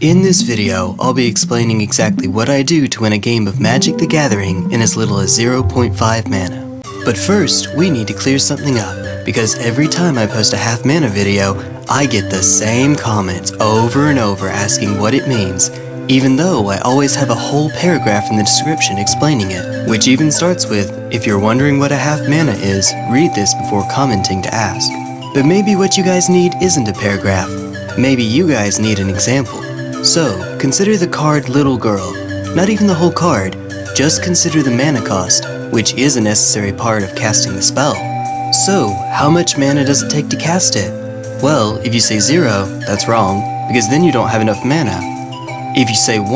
In this video, I'll be explaining exactly what I do to win a game of Magic the Gathering in as little as 0.5 mana. But first, we need to clear something up, because every time I post a half mana video, I get the same comments over and over asking what it means, even though I always have a whole paragraph in the description explaining it, which even starts with, if you're wondering what a half mana is, read this before commenting to ask. But maybe what you guys need isn't a paragraph, maybe you guys need an example. So, consider the card Little Girl. Not even the whole card, just consider the mana cost, which is a necessary part of casting the spell. So, how much mana does it take to cast it? Well, if you say 0, that's wrong, because then you don't have enough mana. If you say 1,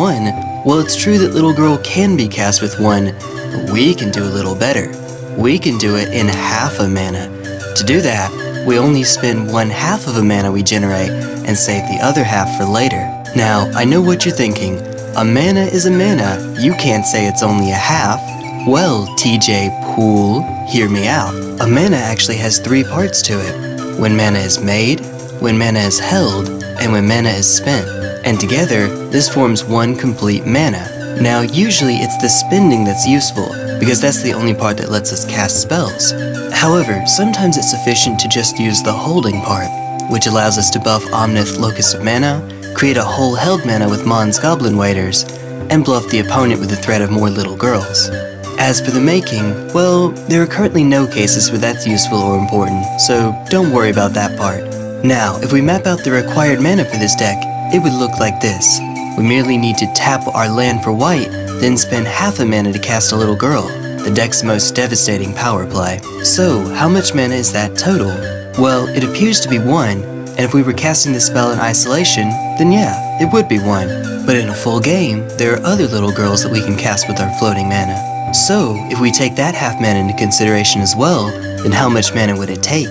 well, it's true that Little Girl can be cast with 1, but we can do a little better. We can do it in half a mana. To do that, we only spend 1/2 of a mana we generate and save the other half for later. Now, I know what you're thinking. A mana is a mana, you can't say it's only a half. Well, TJ Poole, hear me out. A mana actually has 3 parts to it. When mana is made, when mana is held, and when mana is spent. And together, this forms one complete mana. Now, usually it's the spending that's useful, because that's the only part that lets us cast spells. However, sometimes it's sufficient to just use the holding part, which allows us to buff Omnith Locus of Mana, create a whole held mana with Mon's Goblin Waiters, and bluff the opponent with the threat of more Little Girls. As for the making, well, there are currently no cases where that's useful or important, so don't worry about that part. Now, if we map out the required mana for this deck, it would look like this. We merely need to tap our land for white, then spend half a mana to cast a Little Girl, the deck's most devastating power play. So, how much mana is that total? Well, it appears to be 1, and if we were casting the spell in isolation, then yeah, it would be 1. But in a full game, there are other Little Girls that we can cast with our floating mana. So, if we take that half mana into consideration as well, then how much mana would it take?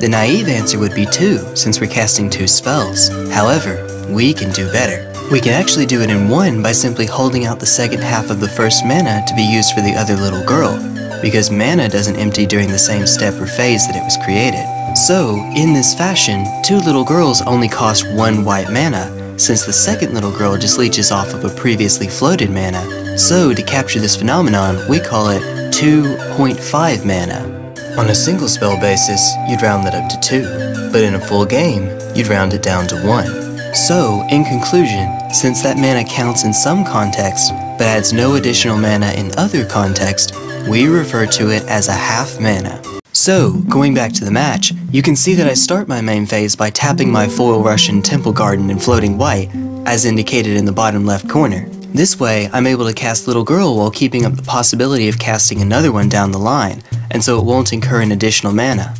The naive answer would be 2, since we're casting 2 spells. However, we can do better. We can actually do it in 1 by simply holding out the second half of the first mana to be used for the other Little Girl, because mana doesn't empty during the same step or phase that it was created. So, in this fashion, 2 Little Girls only cost 1 white mana, since the second Little Girl just leeches off of a previously floated mana. So, to capture this phenomenon, we call it 2.5 mana. On a single spell basis, you'd round that up to 2, but in a full game, you'd round it down to 1. So, in conclusion, since that mana counts in some contexts, but adds no additional mana in other contexts, we refer to it as a half mana. So, going back to the match, you can see that I start my main phase by tapping my foil Russian Temple Garden and floating white, as indicated in the bottom left corner. This way, I'm able to cast Little Girl while keeping up the possibility of casting another one down the line, and so it won't incur an additional mana.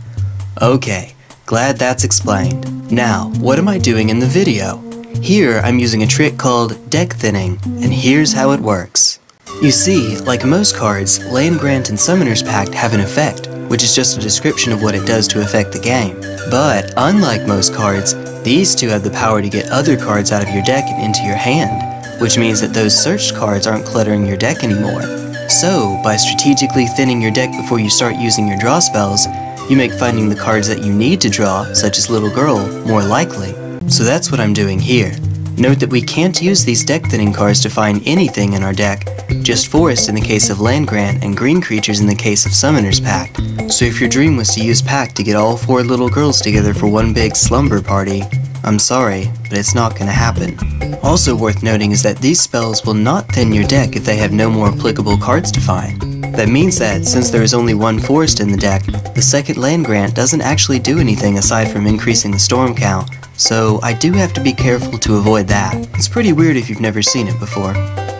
Okay, glad that's explained. Now, what am I doing in the video? Here, I'm using a trick called deck thinning, and here's how it works. You see, like most cards, Land Grant and Summoner's Pact have an effect, which is just a description of what it does to affect the game. But, unlike most cards, these two have the power to get other cards out of your deck and into your hand, which means that those searched cards aren't cluttering your deck anymore. So, by strategically thinning your deck before you start using your draw spells, you make finding the cards that you need to draw, such as Little Girl, more likely. So that's what I'm doing here. Note that we can't use these deck thinning cards to find anything in our deck, just Forest in the case of Land Grant and green creatures in the case of Summoner's Pact. So if your dream was to use Pact to get all 4 Little Girls together for one big slumber party, I'm sorry, but it's not gonna happen. Also worth noting is that these spells will not thin your deck if they have no more applicable cards to find. That means that, since there is only 1 Forest in the deck, the second Land Grant doesn't actually do anything aside from increasing the storm count, so I do have to be careful to avoid that. It's pretty weird if you've never seen it before.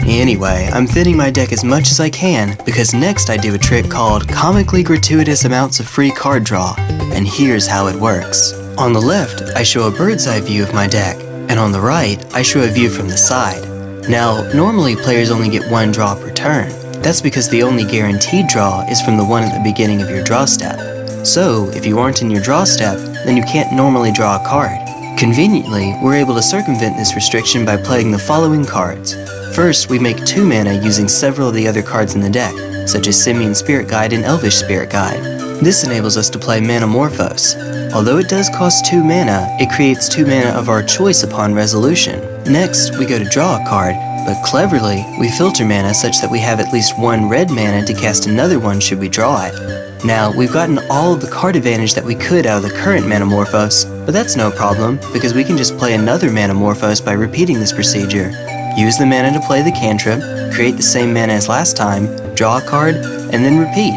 Anyway, I'm thinning my deck as much as I can, because next I do a trick called comically gratuitous amounts of free card draw, and here's how it works. On the left, I show a bird's eye view of my deck, and on the right, I show a view from the side. Now, normally players only get 1 draw per turn. That's because the only guaranteed draw is from the one at the beginning of your draw step. So, if you aren't in your draw step, then you can't normally draw a card. Conveniently, we're able to circumvent this restriction by playing the following cards. First, we make 2 mana using several of the other cards in the deck, such as Simian Spirit Guide and Elvish Spirit Guide. This enables us to play Manamorphose. Although it does cost 2 mana, it creates 2 mana of our choice upon resolution. Next, we go to draw a card, but cleverly, we filter mana such that we have at least one red mana to cast another one should we draw it. Now, we've gotten all of the card advantage that we could out of the current Manamorphose, but that's no problem, because we can just play another Manamorphose by repeating this procedure. Use the mana to play the cantrip, create the same mana as last time, draw a card, and then repeat.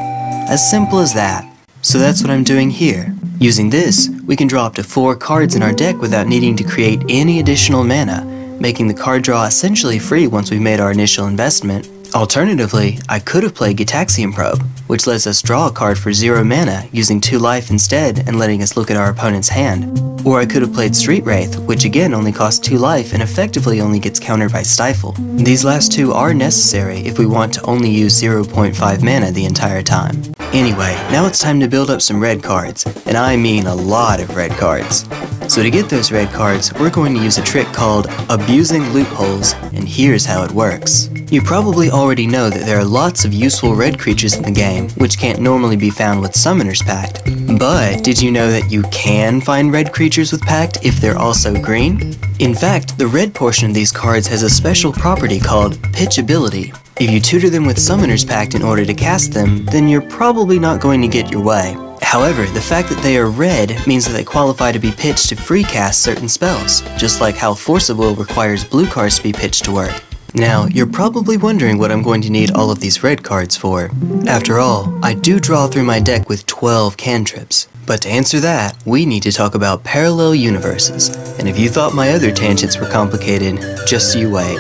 As simple as that. So that's what I'm doing here. Using this, we can draw up to 4 cards in our deck without needing to create any additional mana, making the card draw essentially free once we've made our initial investment. Alternatively, I could have played Gitaxian Probe, which lets us draw a card for 0 mana, using 2 life instead and letting us look at our opponent's hand. Or I could have played Street Wraith, which again only costs 2 life and effectively only gets countered by Stifle. These last two are necessary if we want to only use 0.5 mana the entire time. Anyway, now it's time to build up some red cards, and I mean a lot of red cards. So to get those red cards, we're going to use a trick called Abusing Loopholes, and here's how it works. You probably already know that there are lots of useful red creatures in the game, which can't normally be found with Summoner's Pact. But did you know that you can find red creatures with Pact if they're also green? In fact, the red portion of these cards has a special property called Pitchability. If you tutor them with Summoner's Pact in order to cast them, then you're probably not going to get your way. However, the fact that they are red means that they qualify to be pitched to free cast certain spells, just like how Force of Will requires blue cards to be pitched to work. Now, you're probably wondering what I'm going to need all of these red cards for. After all, I do draw through my deck with 12 cantrips. But to answer that, we need to talk about parallel universes. And if you thought my other tangents were complicated, just you wait.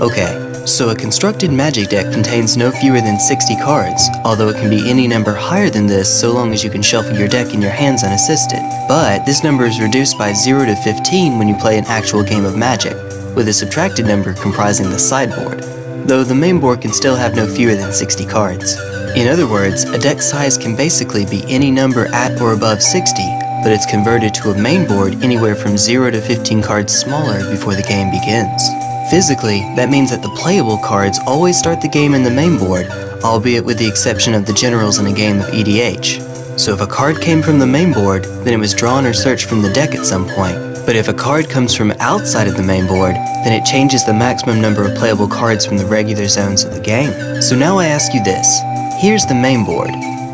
Okay. So a constructed Magic deck contains no fewer than 60 cards, although it can be any number higher than this so long as you can shuffle your deck in your hands unassisted. But this number is reduced by 0 to 15 when you play an actual game of Magic, with a subtracted number comprising the sideboard, though the main board can still have no fewer than 60 cards. In other words, a deck size can basically be any number at or above 60, but it's converted to a main board anywhere from 0 to 15 cards smaller before the game begins. Physically, that means that the playable cards always start the game in the main board, albeit with the exception of the generals in a game of EDH. So if a card came from the main board, then it was drawn or searched from the deck at some point. But if a card comes from outside of the main board, then it changes the maximum number of playable cards from the regular zones of the game. So now I ask you this. Here's the main board.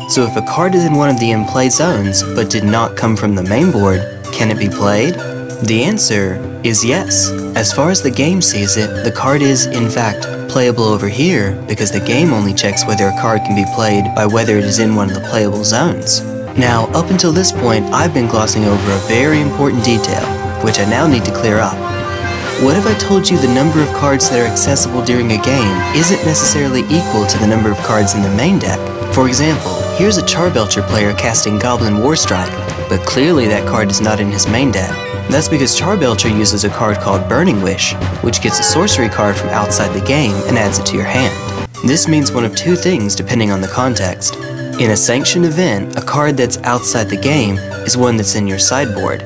So if a card is in one of the in-play zones, but did not come from the main board, can it be played? The answer is yes. As far as the game sees it, the card is, in fact, playable over here because the game only checks whether a card can be played by whether it is in one of the playable zones. Now, up until this point, I've been glossing over a very important detail, which I now need to clear up. What if I told you the number of cards that are accessible during a game isn't necessarily equal to the number of cards in the main deck? For example, here's a Charbelcher player casting Goblin War Strike, but clearly that card is not in his main deck. That's because Charbelcher uses a card called Burning Wish, which gets a sorcery card from outside the game and adds it to your hand. This means one of two things depending on the context. In a sanctioned event, a card that's outside the game is one that's in your sideboard.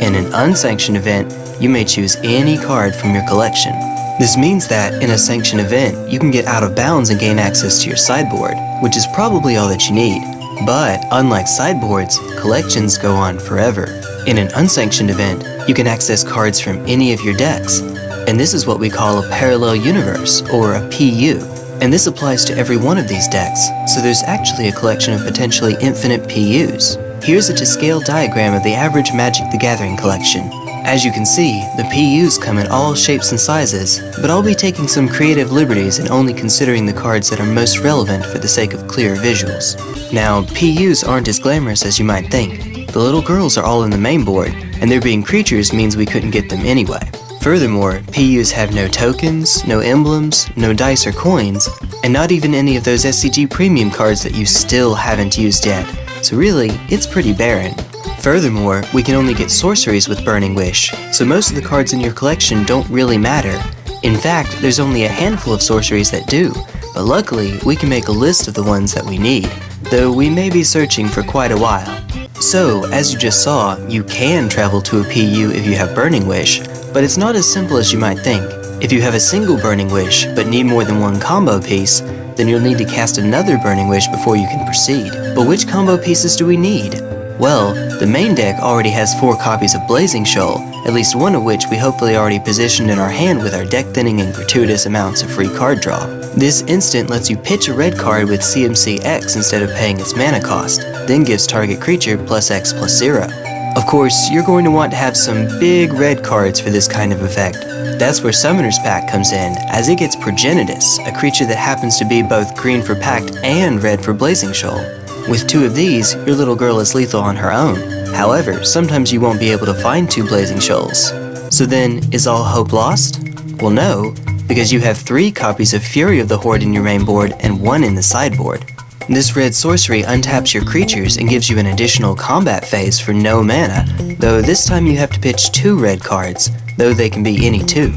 In an unsanctioned event, you may choose any card from your collection. This means that, in a sanctioned event, you can get out of bounds and gain access to your sideboard, which is probably all that you need. But, unlike sideboards, collections go on forever. In an unsanctioned event, you can access cards from any of your decks, and this is what we call a parallel universe, or a PU, and this applies to every one of these decks, so there's actually a collection of potentially infinite PUs. Here's a to-scale diagram of the average Magic the Gathering collection. As you can see, the PUs come in all shapes and sizes, but I'll be taking some creative liberties and only considering the cards that are most relevant for the sake of clear visuals. Now, PUs aren't as glamorous as you might think. The little girls are all in the main board, and their being creatures means we couldn't get them anyway. Furthermore, PUs have no tokens, no emblems, no dice or coins, and not even any of those SCG premium cards that you still haven't used yet, so really, it's pretty barren. Furthermore, we can only get sorceries with Burning Wish, so most of the cards in your collection don't really matter. In fact, there's only a handful of sorceries that do, but luckily, we can make a list of the ones that we need, though we may be searching for quite a while. So, as you just saw, you can travel to a PU if you have Burning Wish, but it's not as simple as you might think. If you have a single Burning Wish, but need more than one combo piece, then you'll need to cast another Burning Wish before you can proceed. But which combo pieces do we need? Well, the main deck already has 4 copies of Blazing Shoal, at least one of which we hopefully already positioned in our hand with our deck thinning and gratuitous amounts of free card draw. This instant lets you pitch a red card with CMCX instead of paying its mana cost, then gives target creature +X +0. Of course, you're going to want to have some big red cards for this kind of effect. That's where Summoner's Pact comes in, as it gets Progenitus, a creature that happens to be both green for Pact and red for Blazing Shoal. With two of these, your little girl is lethal on her own. However, sometimes you won't be able to find two Blazing Shoals. So then, is all hope lost? Well, no, because you have 3 copies of Fury of the Horde in your main board and 1 in the sideboard. This red sorcery untaps your creatures and gives you an additional combat phase for no mana, though this time you have to pitch 2 red cards, though they can be any 2.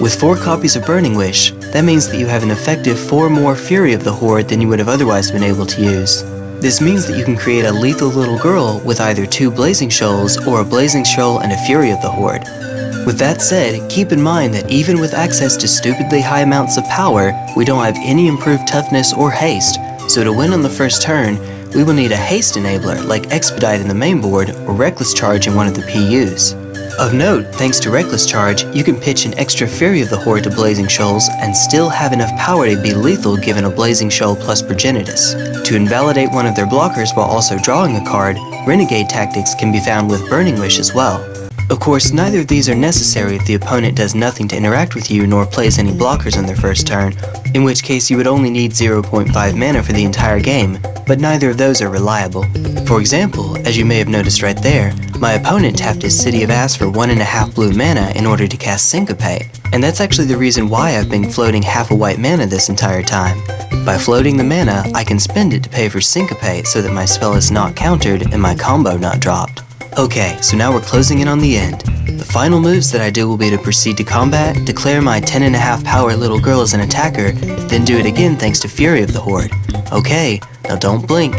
With 4 copies of Burning Wish, that means that you have an effective 4 more Fury of the Horde than you would have otherwise been able to use. This means that you can create a lethal little girl with either 2 Blazing Shoals or a Blazing Shoal and a Fury of the Horde. With that said, keep in mind that even with access to stupidly high amounts of power, we don't have any improved toughness or haste, so to win on the first turn, we will need a haste enabler like Expedite in the main board or Reckless Charge in one of the PUs. Of note, thanks to Reckless Charge, you can pitch an extra Fury of the Horde to Blazing Shoals and still have enough power to be lethal given a Blazing Shoal plus Progenitus. To invalidate one of their blockers while also drawing a card, Renegade Tactics can be found with Burning Wish as well. Of course, neither of these are necessary if the opponent does nothing to interact with you nor plays any blockers on their first turn, in which case you would only need 0.5 mana for the entire game, but neither of those are reliable. For example, as you may have noticed right there, my opponent tapped his City of Ass for 1.5 blue mana in order to cast Syncopate, and that's actually the reason why I've been floating half a white mana this entire time. By floating the mana, I can spend it to pay for Syncopate so that my spell is not countered and my combo not dropped. Okay, so now we're closing in on the end. The final moves that I do will be to proceed to combat, declare my 10.5 power little girl as an attacker, then do it again thanks to Fury of the Horde. Okay, now don't blink.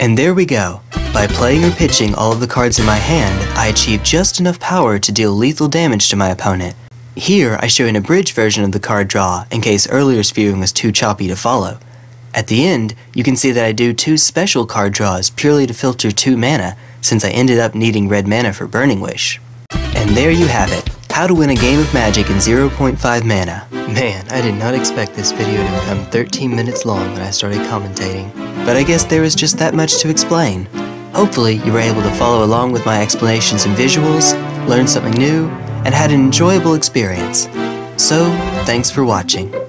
And there we go. By playing or pitching all of the cards in my hand, I achieved just enough power to deal lethal damage to my opponent. Here, I show an abridged version of the card draw, in case earlier's viewing was too choppy to follow. At the end, you can see that I do 2 special card draws purely to filter 2 mana, since I ended up needing red mana for Burning Wish. And there you have it, how to win a game of Magic in 0.5 mana. Man, I did not expect this video to become 13 minutes long when I started commentating, but I guess there was just that much to explain. Hopefully, you were able to follow along with my explanations and visuals, learn something new, and had an enjoyable experience. So, thanks for watching.